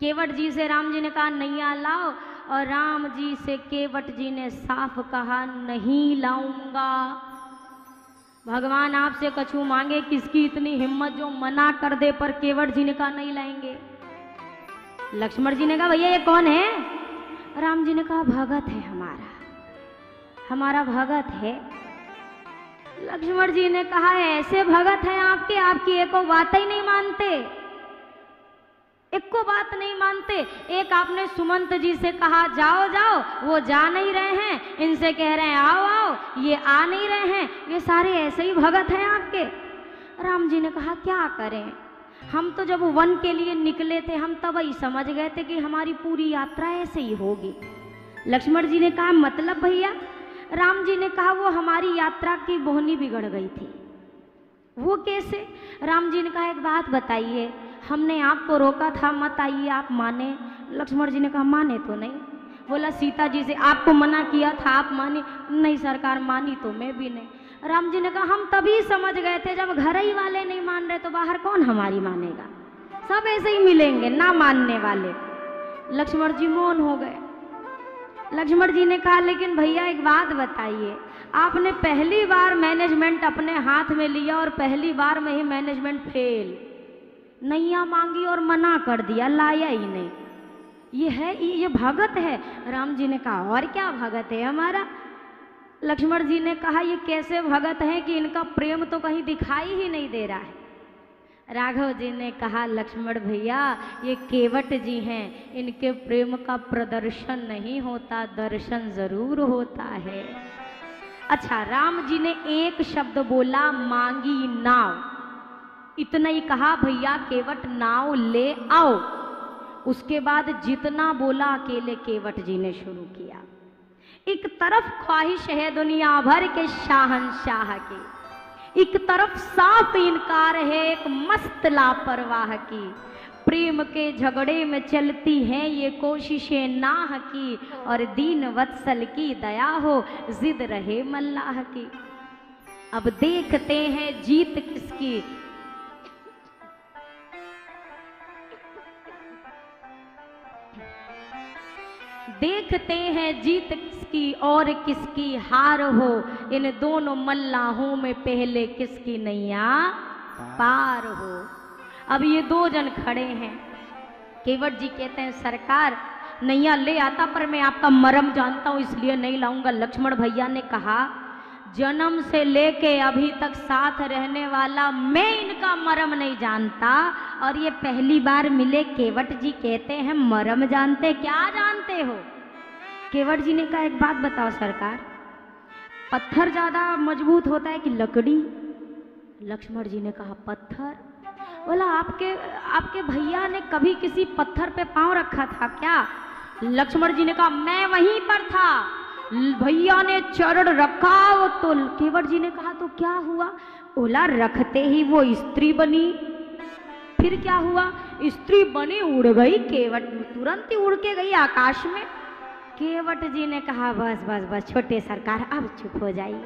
केवट जी से राम जी ने कहा नैया लाओ, और राम जी से केवट जी ने साफ कहा नहीं लाऊंगा। भगवान आपसे कछु मांगे किसकी इतनी हिम्मत जो मना कर दे, पर केवट जी ने कहा नहीं लाएंगे। लक्ष्मण जी ने कहा भैया ये कौन है? राम जी ने कहा भगत है, हमारा भगत है। लक्ष्मण जी ने कहा ऐसे भगत हैं आपके, आपकी एको बात ही नहीं मानते, एको बात नहीं मानते। एक आपने सुमंत जी से कहा जाओ जाओ, वो जा नहीं रहे हैं, इनसे कह रहे हैं आओ आओ, ये आ नहीं रहे हैं, ये सारे ऐसे ही भगत हैं आपके। राम जी ने कहा क्या करें, हम तो जब वन के लिए निकले थे हम तब ही समझ गए थे कि हमारी पूरी यात्रा ऐसे ही होगी। लक्ष्मण जी ने कहा मतलब भैया? राम जी ने कहा वो हमारी यात्रा की बोहनी बिगड़ गई थी। वो कैसे? राम जी ने कहा एक बात बताइए, हमने आपको रोका था मत आइए, आप माने? लक्ष्मण जी ने कहा माने तो नहीं। बोला सीता जी से आपको मना किया था, आप माने? नहीं सरकार मानी तो मैं भी नहीं। राम जी ने कहा हम तभी समझ गए थे, जब घर ही वाले नहीं मान रहे तो बाहर कौन हमारी मानेगा, सब ऐसे ही मिलेंगे ना मानने वाले। लक्ष्मण जी मौन हो गए। लक्ष्मण जी ने कहा लेकिन भैया एक बात बताइए, आपने पहली बार मैनेजमेंट अपने हाथ में लिया और पहली बार में ही मैनेजमेंट फेल, नैया मांगी और मना कर दिया, लाया ही नहीं, ये है ये भगत है? राम जी ने कहा और क्या भगत है हमारा। लक्ष्मण जी ने कहा ये कैसे भगत है कि इनका प्रेम तो कहीं दिखाई ही नहीं दे रहा है। राघव जी ने कहा लक्ष्मण भैया ये केवट जी हैं, इनके प्रेम का प्रदर्शन नहीं होता, दर्शन जरूर होता है। अच्छा राम जी ने एक शब्द बोला मांगी नाव, इतना ही कहा भैया केवट नाव ले आओ। उसके बाद जितना बोला अकेले केवट जी ने शुरू किया। एक तरफ ख्वाहिश है दुनिया भर के शाहनशाह की, एक तरफ साफ इनकार है एक मस्त लापरवाह की, प्रेम के झगड़े में चलती हैं ये कोशिशें नाह की, और दीन वत्सल की दया हो जिद रहे मल्लाह की। अब देखते हैं जीत किसकी। देखते हैं जीत किसकी और किसकी हार हो, इन दोनों मल्लाहों में पहले किसकी नैया पार हो। अब ये दो जन खड़े हैं। केवट जी कहते हैं सरकार नैया ले आता पर मैं आपका मरम जानता हूँ इसलिए नहीं लाऊंगा। लक्ष्मण भैया ने कहा जन्म से लेके अभी तक साथ रहने वाला मैं इनका मरम नहीं जानता, और ये पहली बार मिले। केवट जी कहते हैं मरम जानते क्या जानते हो? केवट जी ने कहा एक बात बताओ सरकार, पत्थर ज्यादा मजबूत होता है कि लकड़ी? लक्ष्मण जी ने कहा पत्थर। बोला आपके भैया ने कभी किसी पत्थर पे पांव रखा था क्या? लक्ष्मण जी ने कहा मैं वहीं पर था, भैया ने चरण रखा वो तो। केवट जी ने कहा तो क्या हुआ? बोला रखते ही वो स्त्री बनी। फिर क्या हुआ? स्त्री बनी उड़ गई, केवट तुरंत ही उड़ के गई आकाश में। केवट जी ने कहा बस बस बस छोटे सरकार अब चुप हो जाइए,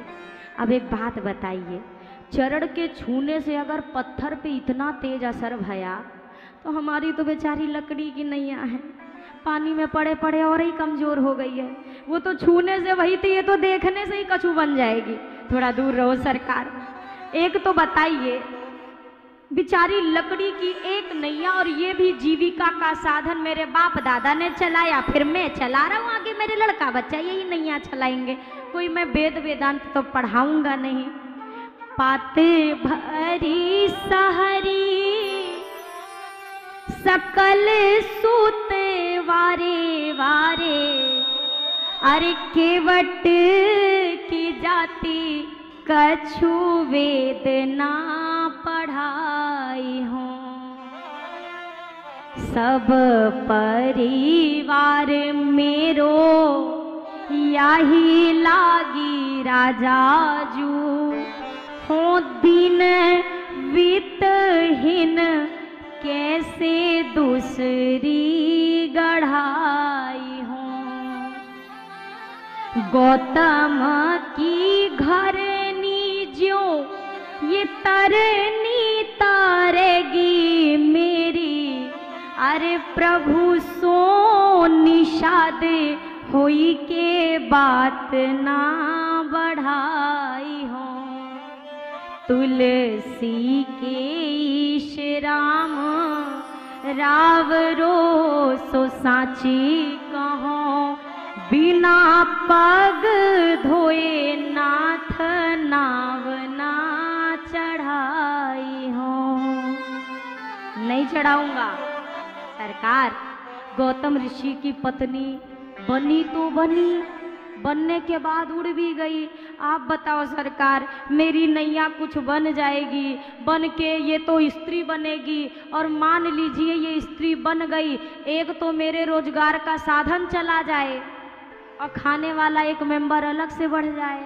अब एक बात बताइए, चरण के छूने से अगर पत्थर पे इतना तेज असर भया तो हमारी तो बेचारी लकड़ी की नैया है, पानी में पड़े पड़े और ही कमजोर हो गई है, वो तो छूने से वही थी, ये तो देखने से ही कछु बन जाएगी, थोड़ा दूर रहो सरकार। एक तो बताइए बिचारी लकड़ी की एक नैया, और ये भी जीविका का साधन मेरे बाप दादा ने चलाया, फिर मैं चला रहा हूँ, आगे मेरे लड़का बच्चा यही नैया चलाएंगे, कोई मैं वेद वेदांत तो पढ़ाऊंगा नहीं। पाते भरी सहरी सकल सूते वारे वारे, अरे केवट की जाति कछु वेद ना पढ़ाई हो, सब परिवार मेरो यही लागी राजाजू, हो दिन वितहीन कैसे दूसरी गढ़ाई हो, गौतम की घरनी जो ये तरनी तारेगी मेरी, अरे प्रभु सो निषाद होई के बात ना बढ़ाई हो, तुलसी के ईश राम राव रो सो साची कहो, बिना पग धोए नाथ नाव ना चढ़ाई हो। नहीं चढ़ाऊंगा। सरकार गौतम ऋषि की पत्नी बनी तो बनी, बनने के बाद उड़ भी गई। आप बताओ सरकार, मेरी नैया कुछ बन जाएगी, बन के ये तो स्त्री बनेगी, और मान लीजिए ये स्त्री बन गई, एक तो मेरे रोजगार का साधन चला जाए और खाने वाला एक मेंबर अलग से बढ़ जाए।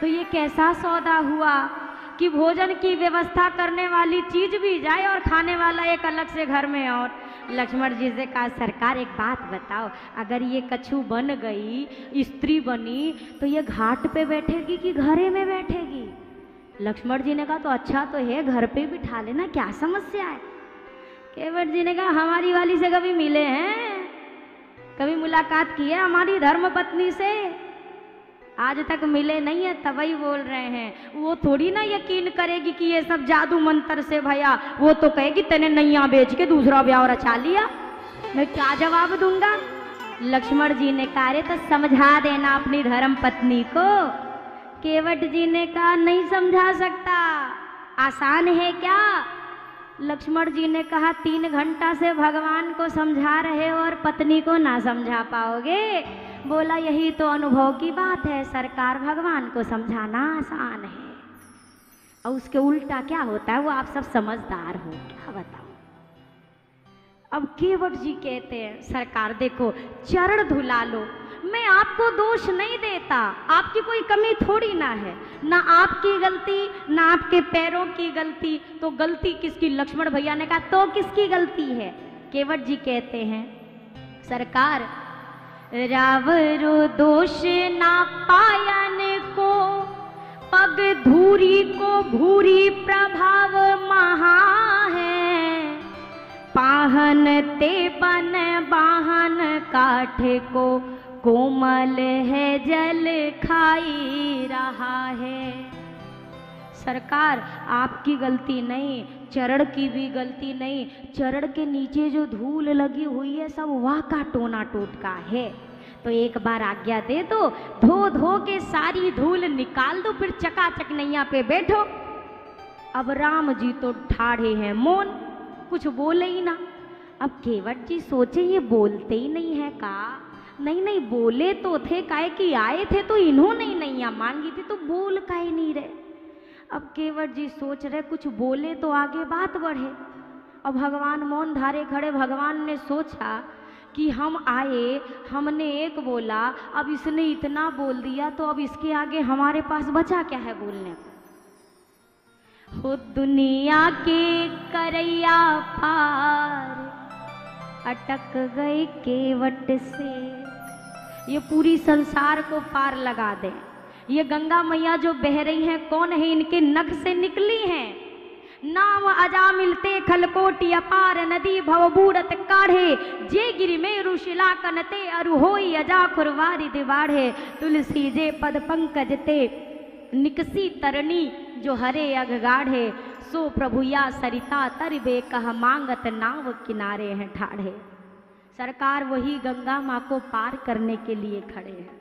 तो ये कैसा सौदा हुआ कि भोजन की व्यवस्था करने वाली चीज भी जाए और खाने वाला एक अलग से घर में। और लक्ष्मण जी से कहा, सरकार एक बात बताओ, अगर ये कछु बन गई, स्त्री बनी, तो ये घाट पे बैठेगी कि घरे में बैठेगी? लक्ष्मण जी ने कहा, तो अच्छा तो है, घर पे बिठा लेना, क्या समस्या है। केवट जी ने कहा, हमारी वाली से कभी मिले हैं, कभी मुलाकात की है हमारी धर्म पत्नी से? आज तक मिले नहीं है, तभी बोल रहे हैं। वो थोड़ी ना यकीन करेगी कि ये सब जादू मंत्र से भया, वो तो कहेगी तने नैया बेच के दूसरा ब्याह रचा लिया। मैं क्या जवाब दूंगा? लक्ष्मण जी ने कहा, अरे तो समझा देना अपनी धर्म पत्नी को। केवट जी ने कहा, नहीं समझा सकता, आसान है क्या? लक्ष्मण जी ने कहा, 3 घंटा से भगवान को समझा रहे हो और पत्नी को ना समझा पाओगे। बोला, यही तो अनुभव की बात है सरकार, भगवान को समझाना आसान है, और उसके उल्टा क्या होता है वो आप सब समझदार हो, क्या बताओ। अब केवट जी कहते हैं, सरकार देखो, चरण धुला लो, मैं आपको दोष नहीं देता, आपकी कोई कमी थोड़ी ना है, ना आपकी गलती ना आपके पैरों की गलती, तो गलती किसकी? लक्ष्मण भैया ने कहा, तो किसकी गलती है? केवट जी कहते हैं, सरकार रावरो दोष ना पायन को, पग धूरी को भूरी प्रभाव महा है, पाहन ते पन बाहन काठे को, कोमल है जल खाई रहा है। सरकार आपकी गलती नहीं, चरण की भी गलती नहीं, चरण के नीचे जो धूल लगी हुई है सब वाह का टोना टोटका है, तो एक बार आज्ञा दे दो, धो धो के सारी धूल निकाल दो, फिर चकाचक नैया पे बैठो। अब राम जी तो ठाड़े हैं मौन, कुछ बोले ही ना। अब केवट जी सोचे, ये बोलते ही नहीं है का? नहीं बोले तो थे, काहे कि आए थे तो इन्होंने ही नैया मांगी थी, तो बोल काहे नहीं रहे। अब केवट जी सोच रहे, कुछ बोले तो आगे बात बढ़े। अब भगवान मौन धारे खड़े, भगवान ने सोचा कि हम आए, हमने एक बोला, अब इसने इतना बोल दिया, तो अब इसके आगे हमारे पास बचा क्या है बोलने को। हो दुनिया के करैया पार, अटक गए केवट से। ये पूरी संसार को पार लगा दे। ये गंगा मैया जो बह रही हैं कौन है? इनके नख से निकली हैं। नाम अजा मिलते खलकोटी अपार, नदी भवबूरत काढ़े, जे गिरि में रुशिला कनते, अरुहोई अजा खुरवारी दिवाढ़े, तुलसी जे पद पंकज ते, निकसी तरनी जो हरे अघगाढ़े, सो प्रभुया सरिता तरबे, कह मांगत नाव किनारे हैं ठाढ़े। सरकार वही गंगा माँ को पार करने के लिए खड़े हैं।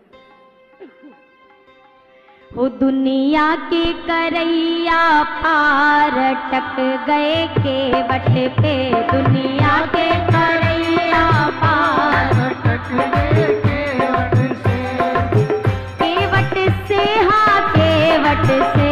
वो दुनिया के करैया पार, अटक गए केवट पे, दुनिया के करैया पार, अटक गए केवट से। केवट से हाँ केवट से,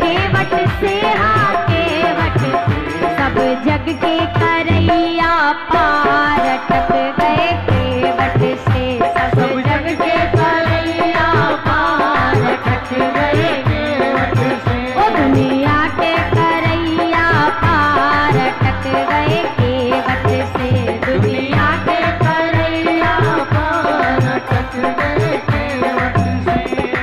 केवट से हाँ केवट से, सब जग के करैया पार, अटक गए केवट से। सब जग के करैया पार, अटक गए केवट से। ओ दुनिया के करैया पार, अटक गए केवट से। दुनिया के करैया पार, अटक गए केवट से।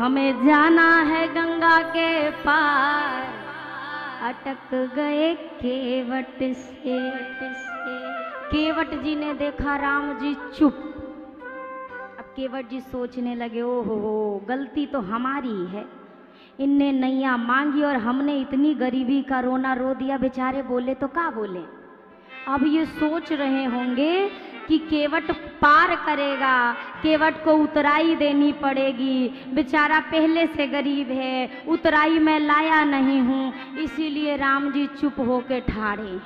हमें जाना है गंगा के पार, अटक गए केवट से। केवट जी ने देखा राम जी चुप। अब केवट जी सोचने लगे, ओ हो गलती तो हमारी है, इनने नैया मांगी और हमने इतनी गरीबी का रोना रो दिया, बेचारे बोले तो क्या बोले। अब ये सोच रहे होंगे कि केवट पार करेगा, केवट को उतराई देनी पड़ेगी, बेचारा पहले से गरीब है, उतराई मैं लाया नहीं हूँ, इसीलिए राम जी चुप होके ठाड़े।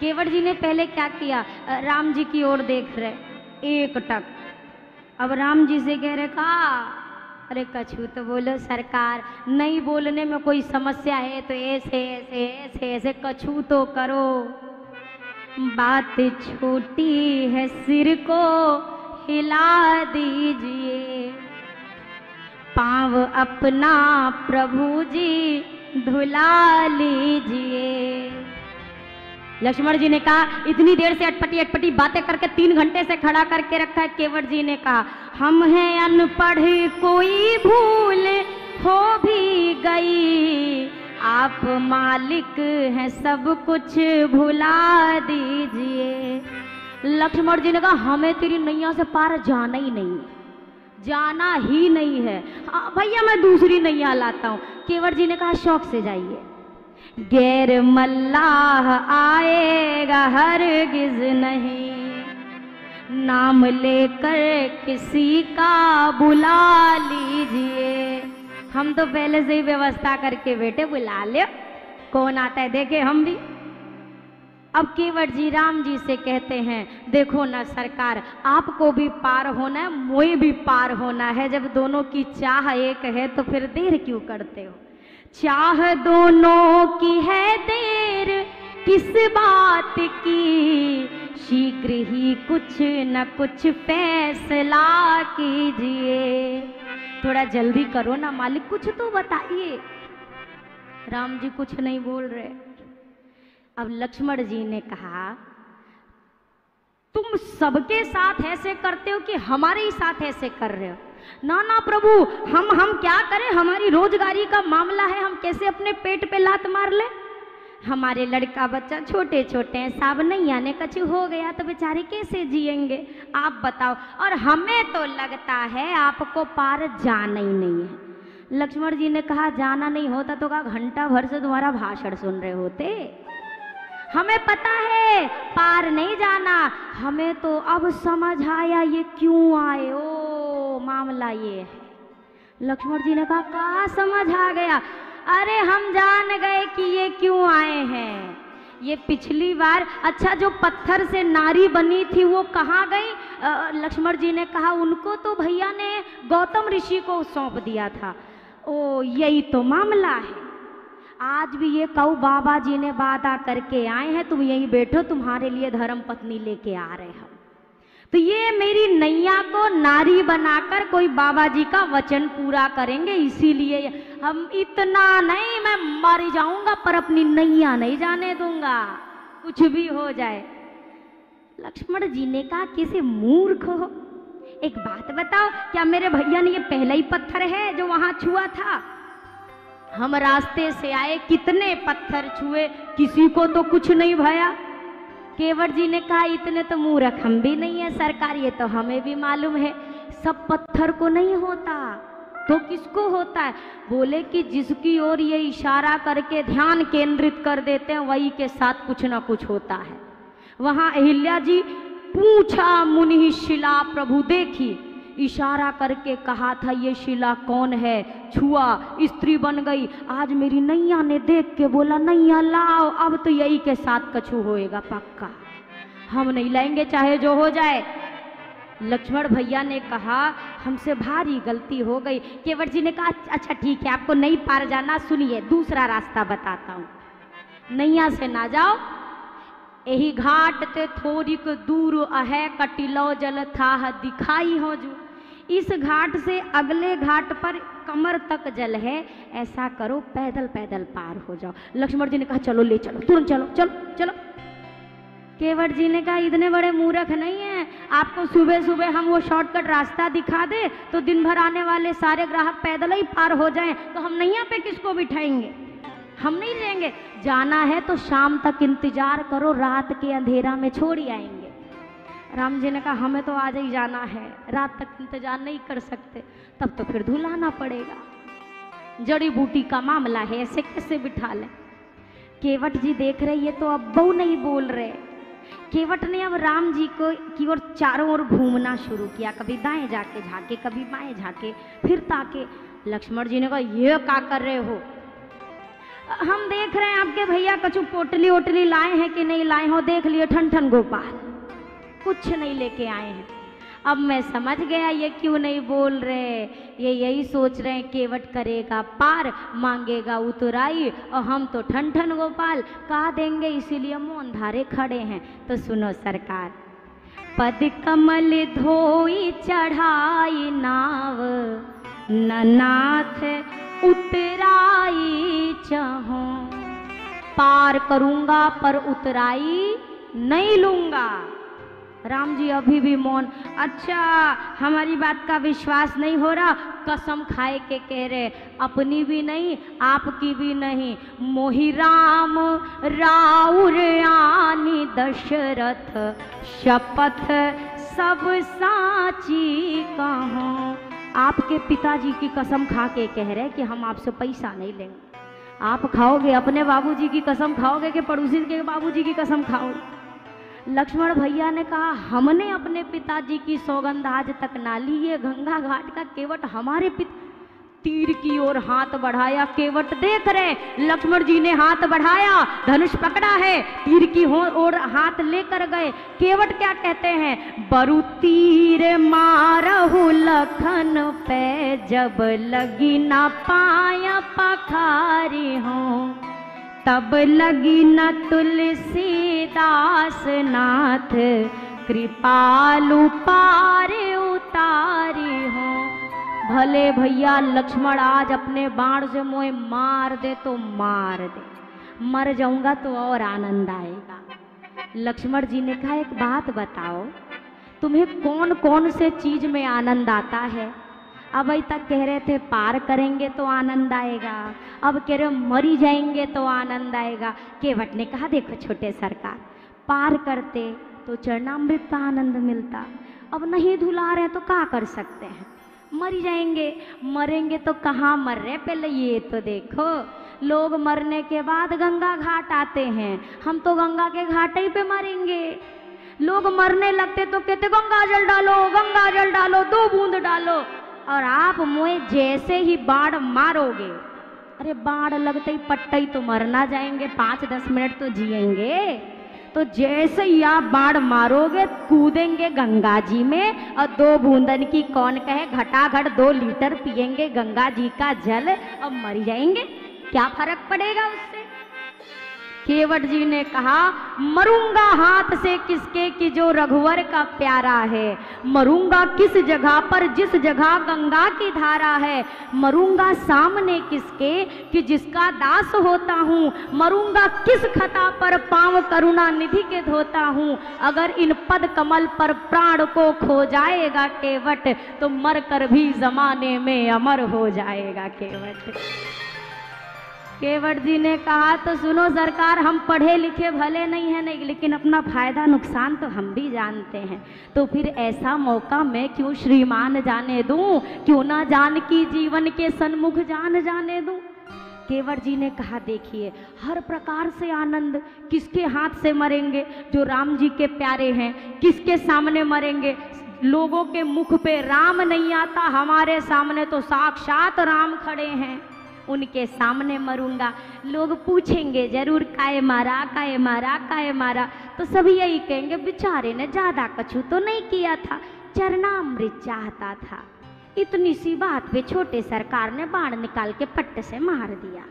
केवट जी ने पहले क्या किया, राम जी की ओर देख रहे एक टक। अब राम जी से कह रहे कहा, अरे कछु तो बोलो सरकार, नहीं बोलने में कोई समस्या है तो ऐसे ऐसे ऐसे ऐसे कछु तो करो। बात छोटी है सिर को हिला दीजिए, पाँव अपना प्रभु जी धुला लीजिए। लक्ष्मण जी ने कहा, इतनी देर से अटपटी अटपटी बातें करके 3 घंटे से खड़ा करके रखा है। केवट जी ने कहा, हम हैं अनपढ़ कोई भूल हो भी गई, आप मालिक हैं सब कुछ भुला दीजिए। लक्ष्मण जी ने कहा, हमें तेरी नैया से पार जाना ही नहीं, जाना ही नहीं है, भैया मैं दूसरी नैया लाता हूँ। केवट जी ने कहा, शौक से जाइए, गैर मल्लाह आएगा हरगिज नहीं, नाम लेकर किसी का बुला लीजिए। हम तो पहले से ही व्यवस्था करके बेटे बुला ले, कौन आता है देखे हम भी। अब केवट जी राम जी से कहते हैं, देखो ना सरकार, आपको भी पार होना है, मुझे भी पार होना है, जब दोनों की चाह एक है तो फिर देर क्यों करते हो। चाह दोनों की है, देर किस बात की, शीघ्र ही कुछ न कुछ फैसला कीजिए, थोड़ा जल्दी करो ना मालिक, कुछ तो बताइए। राम जी कुछ नहीं बोल रहे। अब लक्ष्मण जी ने कहा, तुम सबके साथ ऐसे करते हो कि हमारे ही साथ ऐसे कर रहे हो। ना ना प्रभु, हम क्या करें, हमारी रोजगारी का मामला है, हम कैसे अपने पेट पे लात मार ले, हमारे लड़का बच्चा छोटे छोटे हैं साहब, नहीं आने कछु हो गया तो बेचारे कैसे जिएंगे, आप बताओ, और हमें तो लगता है आपको पार जाना ही नहीं है। लक्ष्मण जी ने कहा, जाना नहीं होता तो कहा घंटा भर से तुम्हारा भाषण सुन रहे होते, हमें पता है पार नहीं जाना, हमें तो अब समझ आया ये क्यों आए हो, मामला ये है। लक्ष्मण जी ने कहा, समझ आ गया, अरे हम जान गए कि ये क्यों आए हैं, ये पिछली बार अच्छा जो पत्थर से नारी बनी थी वो कहाँ गई। लक्ष्मण जी ने कहा, उनको तो भैया ने गौतम ऋषि को सौंप दिया था, ओ यही तो मामला है। आज भी ये कऊ बाबा जी ने वादा करके आए हैं, तुम यहीं बैठो, तुम्हारे लिए धर्म पत्नी लेके आ रहे हम, तो ये मेरी नैया को नारी बनाकर कोई बाबा जी का वचन पूरा करेंगे, इसीलिए हम इतना नहीं, मैं मर जाऊंगा पर अपनी नैया नहीं जाने दूंगा, कुछ भी हो जाए। लक्ष्मण जी ने कहा, किसी मूर्ख हो, एक बात बताओ, क्या मेरे भैया ने ये पहला ही पत्थर है जो वहां छुआ था, हम रास्ते से आए कितने पत्थर छुए, किसी को तो कुछ नहीं भाया। केवट जी ने कहा, इतने तो मूर्ख हम भी नहीं है सरकार, ये तो हमें भी मालूम है, सब पत्थर को नहीं होता तो किसको होता है। बोले कि जिसकी ओर ये इशारा करके ध्यान केंद्रित कर देते हैं वही के साथ कुछ ना कुछ होता है। वहां अहिल्या जी, पूछा मुनि शिला प्रभु देखी, इशारा करके कहा था ये शिला कौन है, छुआ स्त्री बन गई। आज मेरी नैया ने देख के बोला नैया लाओ, अब तो यही के साथ कछु होएगा पक्का, हम नहीं लाएंगे चाहे जो हो जाए। लक्ष्मण भैया ने कहा हमसे भारी गलती हो गई। केवट जी ने कहा अच्छा ठीक है, आपको नहीं पार जाना, सुनिए दूसरा रास्ता बताता हूँ, नैया से ना जाओ, यही घाट ते थोड़िक दूर अहे कटिलो जल था दिखाई हो जो, इस घाट से अगले घाट पर कमर तक जल है, ऐसा करो पैदल पैदल पार हो जाओ। लक्ष्मण जी ने कहा चलो ले चलो, तुरंत चलो चलो चलो। केवट जी ने कहा इतने बड़े मूर्ख नहीं है, आपको सुबह सुबह हम वो शॉर्टकट रास्ता दिखा दे तो दिन भर आने वाले सारे ग्राहक पैदल ही पार हो जाएं, तो हम नहीं यहाँ पे किसको बिठाएंगे, हम नहीं लेंगे, जाना है तो शाम तक इंतजार करो, रात के अंधेरा में छोड़ आएंगे। राम जी ने कहा हमें तो आज ही जाना है, रात तक इंतजार नहीं कर सकते, तब तो फिर धुलाना पड़ेगा, जड़ी बूटी का मामला है, ऐसे कैसे बिठा लें। केवट जी देख रहे ये तो अब बहु नहीं बोल रहे। केवट ने अब राम जी को की ओर चारों ओर घूमना शुरू किया, कभी दाएं जाके झाके, कभी बाएं झाके, फिर ताके। लक्ष्मण जी ने कहा ये क्या कर रहे हो, हम देख रहे हैं आपके भैया कछु पोटली ओटली लाए हैं कि नहीं लाए हो, देख लिए ठन ठन गोपाल, कुछ नहीं लेके आए हैं। अब मैं समझ गया ये क्यों नहीं बोल रहे, ये यही सोच रहे हैं केवट करेगा पार, मांगेगा उतराई, और हम तो ठन ठन गोपाल कहा देंगे, इसीलिए मौन धारे खड़े हैं। तो सुनो सरकार, पद कमल धोई चढ़ाई नाव, ननाथ उतराई चाहो, पार करूंगा पर उतराई नहीं लूंगा। राम जी अभी भी मौन। अच्छा हमारी बात का विश्वास नहीं हो रहा, कसम खाए के कह रहे, अपनी भी नहीं आपकी भी नहीं, मोहि राम राउर आनी दशरथ, शपथ सब साची कहूँ। आपके पिताजी की कसम खा के कह रहे कि हम आपसे पैसा नहीं लेंगे, आप खाओगे अपने बाबूजी की कसम खाओगे कि पड़ोसी के बाबूजी की कसम खाओगे। लक्ष्मण भैया ने कहा हमने अपने पिताजी की सौगंध आज तक ना ली, ये गंगा घाट का केवट हमारे तीर की ओर हाथ बढ़ाया। केवट देख रहे लक्ष्मण जी ने हाथ बढ़ाया, धनुष पकड़ा है, तीर की ओर हाथ लेकर गए। केवट क्या कहते हैं, बरु तीर मारहु लखन पे, जब लगी ना पाया पखारी हूँ, तब लगी न तुलसीदास नाथ, कृपालु पार उतारी हो। भले भैया लक्ष्मण आज अपने बाण से मोए मार दे तो मार दे, मर जाऊंगा तो और आनंद आएगा। लक्ष्मण जी ने कहा एक बात बताओ, तुम्हें कौन कौन से चीज में आनंद आता है। अब अभी तक कह रहे थे पार करेंगे तो आनंद आएगा, अब कह रहे मरी जाएंगे तो आनंद आएगा। केवट ने कहा देखो छोटे सरकार, पार करते तो चरणामृत का आनंद मिलता, अब नहीं धुला रहे तो क्या कर सकते हैं, मरी जाएंगे, मरेंगे तो कहाँ मर रहे पहले ये तो देखो। लोग मरने के बाद गंगा घाट आते हैं, हम तो गंगा के घाट ही पे मरेंगे। लोग मरने लगते तो कहते गंगा जल डालो 2 बूंद डालो, और आप मुए जैसे ही बाढ़ मारोगे, अरे बाढ़ लगते ही पट्टा ही तो मरना जाएंगे, 5-10 मिनट तो जिएंगे। तो जैसे ही आप बाढ़ मारोगे कूदेंगे गंगा जी में, और 2 बूंदन की कौन कहे घटाघट 2 लीटर पिएंगे गंगा जी का जल, और मर जाएंगे, क्या फर्क पड़ेगा उससे। केवट जी ने कहा मरूंगा हाथ से किसके, कि जो रघुवर का प्यारा है, मरूंगा किस जगह पर जिस जगह गंगा की धारा है, मरूंगा सामने किसके कि जिसका दास होता हूँ, मरूंगा किस खता पर पांव करुणा निधि के धोता हूँ। अगर इन पद कमल पर प्राण को खो जाएगा केवट, तो मर कर भी जमाने में अमर हो जाएगा केवट। केवट जी ने कहा तो सुनो सरकार, हम पढ़े लिखे भले नहीं हैं नहीं, लेकिन अपना फायदा नुकसान तो हम भी जानते हैं, तो फिर ऐसा मौका मैं क्यों श्रीमान जाने दूं, क्यों ना जान की जीवन के सन्मुख जान जाने दूं। केवट जी ने कहा, देखिए हर प्रकार से आनंद, किसके हाथ से मरेंगे जो राम जी के प्यारे हैं, किसके सामने मरेंगे, लोगों के मुख पे राम नहीं आता, हमारे सामने तो साक्षात राम खड़े हैं, उनके सामने मरूंगा। लोग पूछेंगे जरूर काहे मारा, काहे मारा, काहे मारा, तो सभी यही कहेंगे बेचारे ने ज़्यादा कछु तो नहीं किया था, चरणामृत चाहता था। इतनी सी बात पे छोटे सरकार ने बाण निकाल के पट्ट से मार दिया।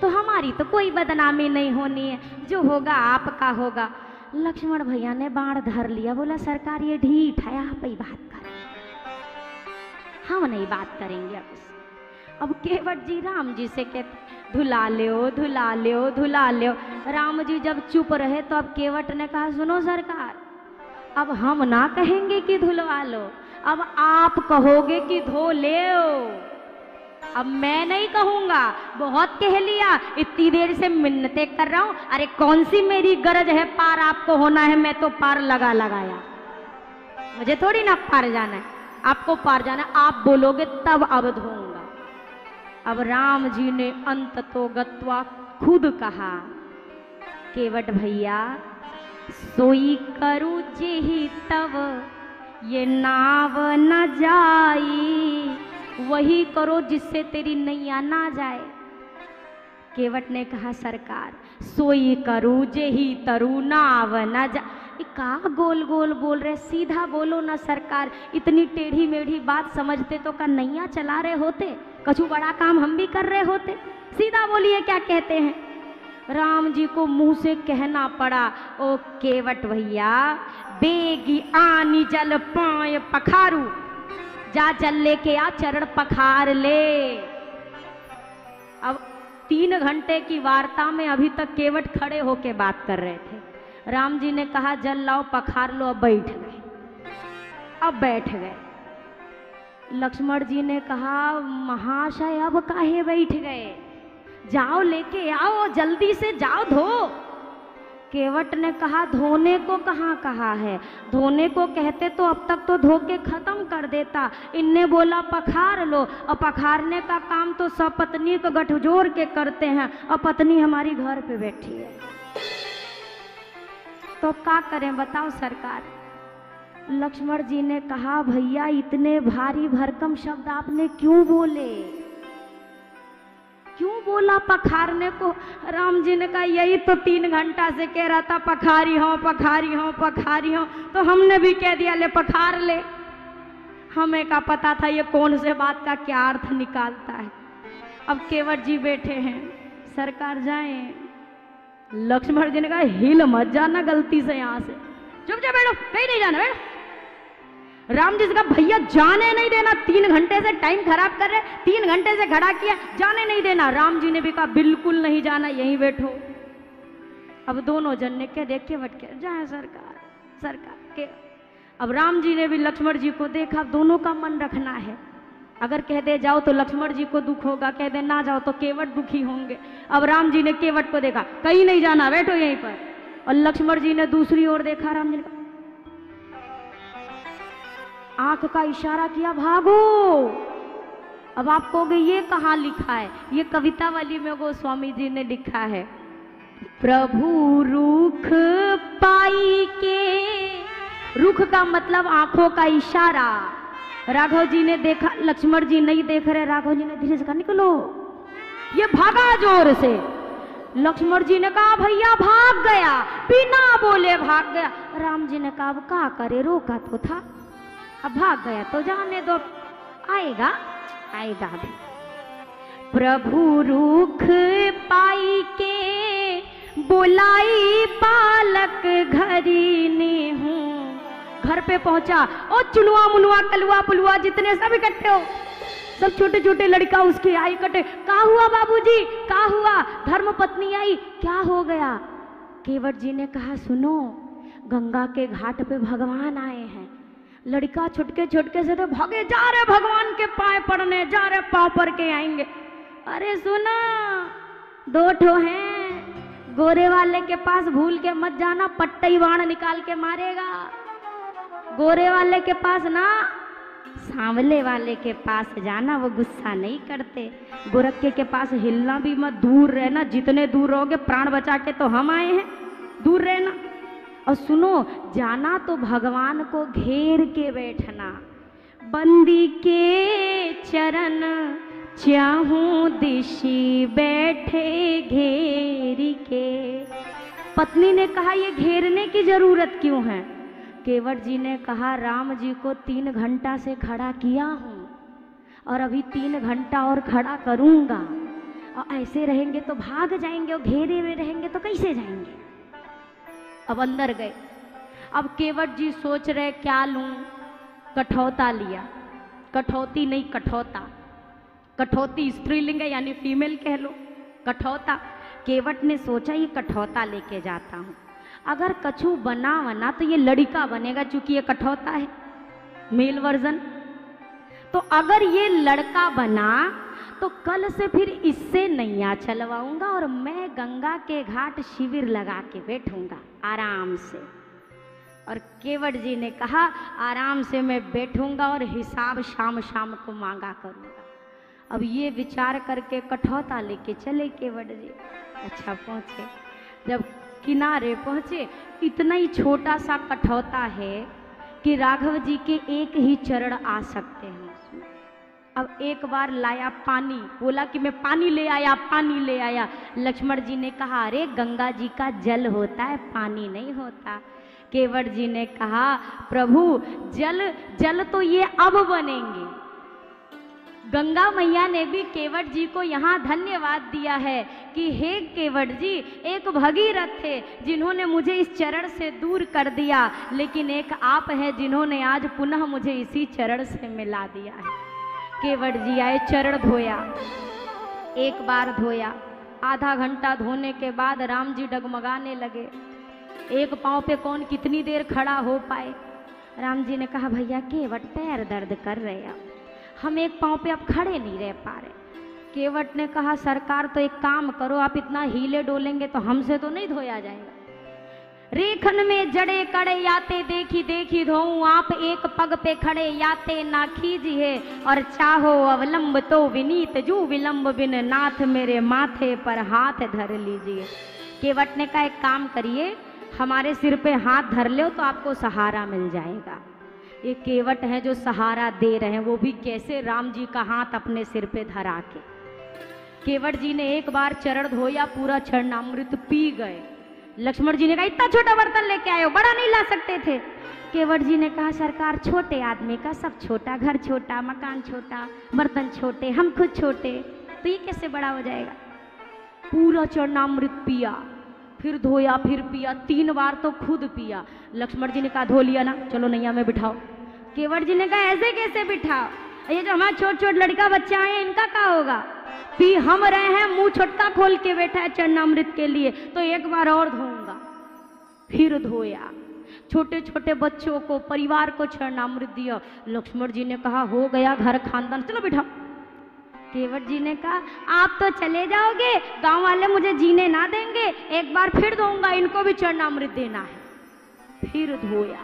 तो हमारी तो कोई बदनामी नहीं होनी है, जो होगा आपका होगा। लक्ष्मण भैया ने बाण धर लिया, बोला सरकार ये ढीठ है, आप ही बात करें, हम नहीं बात करेंगे। अब केवट जी राम जी से कहते धुला लो, धुला लो, धुला लो। राम जी जब चुप रहे तो अब केवट ने कहा सुनो सरकार, अब हम ना कहेंगे कि धुलवा लो, अब आप कहोगे कि धो ले। अब मैं नहीं कहूंगा, बहुत कह लिया, इतनी देर से मिन्नतें कर रहा हूं, अरे कौन सी मेरी गरज है, पार आपको होना है, मैं तो पार लगा लगाया, मुझे थोड़ी ना पार जाना है, आपको पार जाना है, आप बोलोगे तब अब धोऊंगा। अब राम जी ने अंततो गत्वा खुद कहा, केवट भैया सोई करू जेहि तब ये नाव न जाई, वही करो जिससे तेरी नैया ना जाए। केवट ने कहा सरकार सोई करू जेहि तरु नाव न जा, का गोल गोल बोल रहे, सीधा बोलो ना सरकार, इतनी टेढ़ी मेढ़ी बात समझते तो का नैया चला रहे होते, कछु बड़ा काम हम भी कर रहे होते, सीधा बोलिए क्या कहते हैं। राम जी को मुंह से कहना पड़ा, ओ केवट भैया बेगी आनी जल पाय पखारू, जा जल लेके आ, चरण पखार ले। अब 3 घंटे की वार्ता में अभी तक केवट खड़े होके बात कर रहे थे। राम जी ने कहा जल लाओ, पखार लो, अब बैठ गए, अब बैठ गए। लक्ष्मण जी ने कहा महाशय अब काहे बैठ गए, जाओ लेके आओ, जल्दी से जाओ धो। केवट ने कहा धोने को कहाँ कहा है, धोने को कहते तो अब तक तो धो के खत्म कर देता, इनने बोला पखार लो, और पखारने का काम तो सपत्नी को गठजोड़ के करते हैं, और पत्नी हमारी घर पे बैठी है, तो क्या करें बताओ सरकार। लक्ष्मण जी ने कहा भैया इतने भारी भरकम शब्द आपने क्यों बोले, क्यों बोला पखारने को। राम जी ने कहा यही तो 3 घंटा से कह रहा था पखारी हो, पखारी हो, पखारी हो, तो हमने भी कह दिया ले पखार ले, हमें क्या पता था ये कौन से बात का क्या अर्थ निकालता है। अब केवट जी बैठे हैं, सरकार जाए। लक्ष्मण जी ने कहा हिल मत जाना गलती से, यहाँ से चुप जा बैठो, कहीं नहीं जाना, बैठो। राम जी से कहा भैया जाने नहीं देना, 3 घंटे से टाइम खराब कर रहे, 3 घंटे से खड़ा किया, जाने नहीं देना। राम जी ने भी कहा बिल्कुल नहीं जाना, यहीं बैठो। अब दोनों जन ने कह देख केवट के जाए सरकार, सरकार के। अब राम जी ने भी लक्ष्मण जी को देखा, दोनों का मन रखना है, अगर कह दे जाओ तो लक्ष्मण जी को दुख होगा, कह दे ना जाओ तो केवट दुखी होंगे। अब राम जी ने केवट को देखा, कहीं नहीं जाना, बैठो यहीं पर। और लक्ष्मण जी ने दूसरी ओर देखा, राम जी ने आंख का इशारा किया भागो। अब आप कहोगे ये कहाँ लिखा है, ये कविता वाली में गोस्वामी जी ने लिखा है। प्रभु रुख पाई के, रुख का मतलब आंखों का इशारा। राघव जी ने देखा, लक्ष्मण जी नहीं देख रहे, राघव जी ने धीरे से कहा निकलो, ये भागा जोर से। लक्ष्मण जी ने कहा भैया भाग गया, बिना बोले भाग गया। राम जी ने कहा अब क्या करे, रोका तो था, अब भाग गया तो जाने दो, आएगा आएगा भी। प्रभु रुख पाई के बोलाई बालक घरी ने हूँ, घर पे पहुंचा और चुलुआ मुलुआ कलुआ पुलुआ जितने सब इकट्ठे हो, सब छोटे छोटे लड़का उसके आई कटे, क्या हुआ बाबूजी, क्या हुआ। धर्म पत्नी आई, क्या हो गया। केवट जी ने कहा सुनो गंगा के घाट पे भगवान आए हैं। लड़का छुटके छुटके से तो भागे जा रहे, भगवान के पाए पड़ने जा रहे, पाँव पर के आएंगे। अरे सुना 2 ठो हैं, गोरे वाले के पास भूल के मत जाना, पट्टी बाण निकाल के मारेगा। गोरे वाले के पास ना सांवले वाले के पास जाना, वो गुस्सा नहीं करते। गोरखे के पास हिलना भी मत, दूर रहना, जितने दूर रहोगे प्राण बचा के तो हम आए हैं, दूर रहना। और सुनो, जाना तो भगवान को घेर के बैठना। बंदी के चरण चाहूं दिशी बैठे घेर के। पत्नी ने कहा ये घेरने की जरूरत क्यों है? केवट जी ने कहा राम जी को 3 घंटा से खड़ा किया हूँ और अभी 3 घंटा और खड़ा करूँगा, और ऐसे रहेंगे तो भाग जाएंगे और घेरे में रहेंगे तो कैसे जाएंगे। अब अंदर गए। अब केवट जी सोच रहे क्या लूँ, कठौता लिया। कठौती नहीं, कठौता। कठौती स्त्रीलिंग है यानी फीमेल कह लो, कठौता। केवट ने सोचा ये कठौता लेके जाता हूँ, अगर कछु बना वना तो ये लड़का बनेगा, क्योंकि ये कठौता है मेल वर्जन। तो अगर ये लड़का बना तो कल से फिर इससे नैया चलवाऊंगा और मैं गंगा के घाट शिविर लगा के बैठूंगा आराम से। और केवट जी ने कहा आराम से मैं बैठूंगा और हिसाब शाम शाम को मांगा करूंगा। अब ये विचार करके कठौता लेके चले केवट जी। अच्छा पहुँचे, जब किनारे पहुँचे, इतना ही छोटा सा कठौता है कि राघव जी के एक ही चरण आ सकते हैं। अब एक बार लाया पानी, बोला कि मैं पानी ले आया, पानी ले आया। लक्ष्मण जी ने कहा अरे गंगा जी का जल होता है, पानी नहीं होता। केवट जी ने कहा प्रभु जल जल तो ये अब बनेंगे। गंगा मैया ने भी केवट जी को यहाँ धन्यवाद दिया है कि हे केवट जी, एक भगीरथ थे जिन्होंने मुझे इस चरण से दूर कर दिया, लेकिन एक आप हैं जिन्होंने आज पुनः मुझे इसी चरण से मिला दिया है। केवट जी आए, चरण धोया, एक बार धोया। आधा घंटा धोने के बाद राम जी डगमगाने लगे, एक पाँव पे कौन कितनी देर खड़ा हो पाए। राम जी ने कहा भैया केवट पैर दर्द कर रहे हैं, हम एक पाँव पे आप खड़े नहीं रह पा रहे। केवट ने कहा सरकार तो एक काम करो, आप इतना हिले डोलेंगे तो हमसे तो नहीं धोया जाएगा। रेखन में जड़े कड़े याते देखी देखी धोऊं, आप एक पग पे खड़े याते ना खीजिए। और चाहो अवलंब तो विनीत जू विलंब, बिन नाथ मेरे माथे पर हाथ धर लीजिए। केवट ने कहा एक काम करिए, हमारे सिर पे हाथ धर लो तो आपको सहारा मिल जाएगा। ये केवट हैं जो सहारा दे रहे हैं, वो भी कैसे, राम जी का हाथ अपने सिर पे धरा के। केवट जी ने एक बार चरण धोया, पूरा चरणामृत पी गए। लक्ष्मण जी ने कहा इतना छोटा बर्तन लेके आए हो, बड़ा नहीं ला सकते थे। केवट जी ने कहा सरकार छोटे आदमी का सब छोटा, घर छोटा, मकान छोटा, बर्तन छोटे, हम खुद छोटे, तो ये कैसे बड़ा हो जाएगा। पूरा चरणामृत पिया, फिर धोया, फिर पिया, 3 बार तो खुद पिया। लक्ष्मण जी ने कहा धो लिया ना, चलो नैया में बिठाओ। केवट जी ने कहा ऐसे कैसे बिठाओ, ये जो हमारे छोट छोट लड़का बच्चे आए हैं इनका क्या होगा, पी हम रहे हैं, मुंह छोटका खोल के बैठा है चरणामृत के लिए, तो एक बार और धोऊंगा। फिर धोया, छोटे छोटे बच्चों को, परिवार को चरणामृत दिया। लक्ष्मण जी ने कहा हो गया घर खानदान, चलो बिठाओ। केवट जी ने कहा आप तो चले जाओगे, गांव वाले मुझे जीने ना देंगे, एक बार फिर दूंगा, इनको भी चरणामृत देना है। फिर धोया,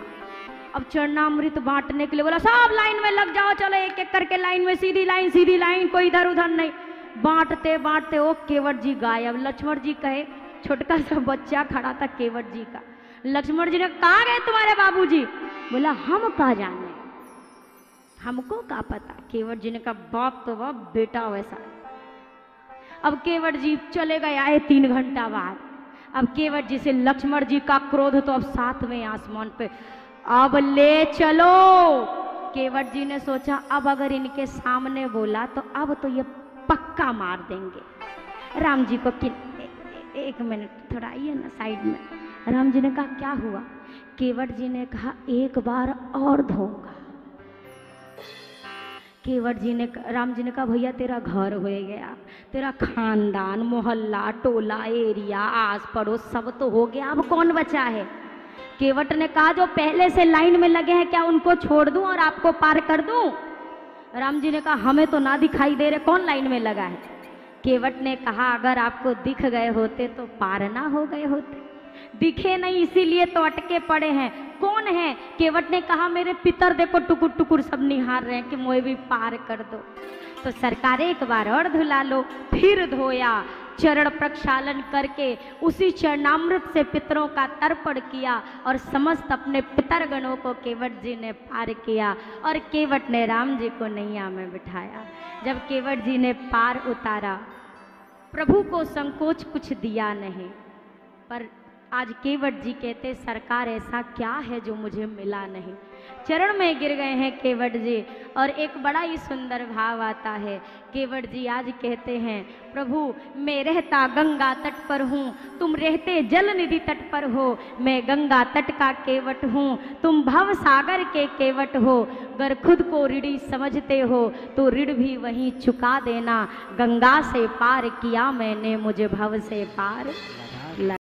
अब चरणामृत बांटने के लिए बोला सब लाइन में लग जाओ, चलो एक एक करके लाइन में, सीधी लाइन, सीधी लाइन, कोई इधर उधर नहीं। बांटते बांटते वो केवट जी गायब। लक्ष्मण जी कहे छोटका सा बच्चा खड़ा था केवट जी का। लक्ष्मण जी ने कहा गए तुम्हारे बाबू जी? बोला हम कहा जाने, हमको क्या पता। केवट जी ने कहा बाप तो बाप, बेटा वैसा। अब केवट जी चले गए, आए 3 घंटा बाद। अब केवट जी से लक्ष्मण जी का क्रोध तो अब 7वें आसमान पे, अब ले चलो। केवट जी ने सोचा अब अगर इनके सामने बोला तो अब तो ये पक्का मार देंगे। राम जी को एक मिनट थोड़ा आइए ना साइड में। राम जी ने कहा क्या हुआ? केवट जी ने कहा एक बार और धोऊंगा। केवट जी ने, राम जी ने कहा भैया तेरा घर हो गया, तेरा खानदान, मोहल्ला, टोला, एरिया, आस पड़ोस सब तो हो गया, अब कौन बचा है? केवट ने कहा जो पहले से लाइन में लगे हैं क्या उनको छोड़ दूं और आपको पार कर दूं? राम जी ने कहा हमें तो ना दिखाई दे रहे, कौन लाइन में लगा है। केवट ने कहा अगर आपको दिख गए होते तो पार ना हो गए होते, दिखे नहीं इसीलिए तो अटके पड़े हैं, कौन है? केवट ने कहा मेरे पितर देखो टुकुर टुकुर सब निहार रहे हैं कि मुझे भी पार कर दो। तो सरकार एक बार और धुला लो। फिर धोया, चरण प्रक्षालन करके उसी चरणामृत से पितरों का तर्पण किया और समस्त अपने पितरगणों को केवट जी ने पार किया। और केवट ने राम जी को नैया में बिठाया। जब केवट जी ने पार उतारा, प्रभु को संकोच कुछ दिया नहीं। पर आज केवट जी कहते सरकार ऐसा क्या है जो मुझे मिला नहीं। चरण में गिर गए हैं केवट जी। और एक बड़ा ही सुंदर भाव आता है। केवट जी आज कहते हैं प्रभु मैं रहता गंगा तट पर हूँ, तुम रहते जल निधि तट पर हो। मैं गंगा तट का केवट हूँ, तुम भव सागर के केवट हो। अगर खुद को ऋणी समझते हो तो ऋण भी वहीं चुका देना। गंगा से पार किया मैंने मुझे भव से पार।